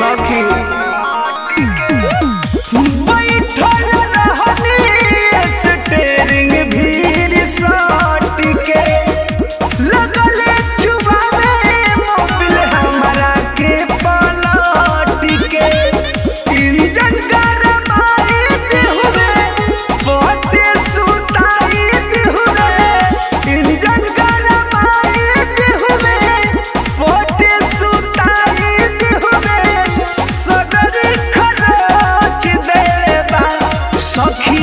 सखी बैठल रहनी स्टेरिंग भीर सट के लगल चुबावे मोबिल हमरा के पलट के इंजन गरमाई दिहुवे पटे सुताई दिहुवे इंजन गरमाई दिहुवे पटे सुताई दिहुवे सदर खराच देबा सखी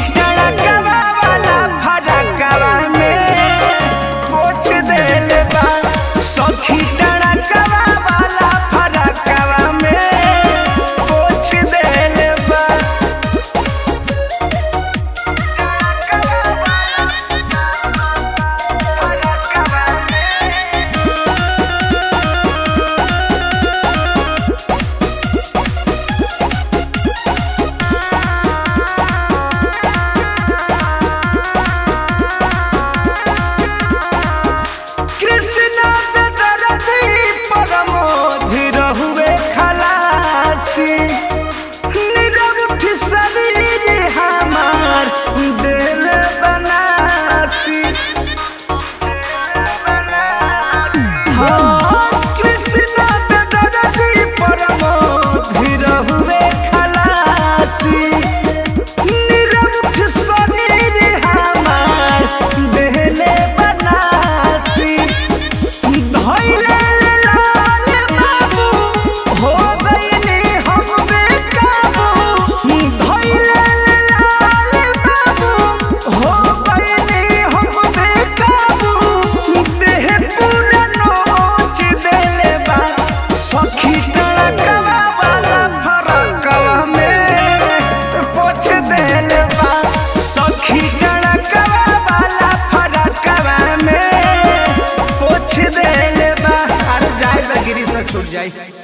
जाए।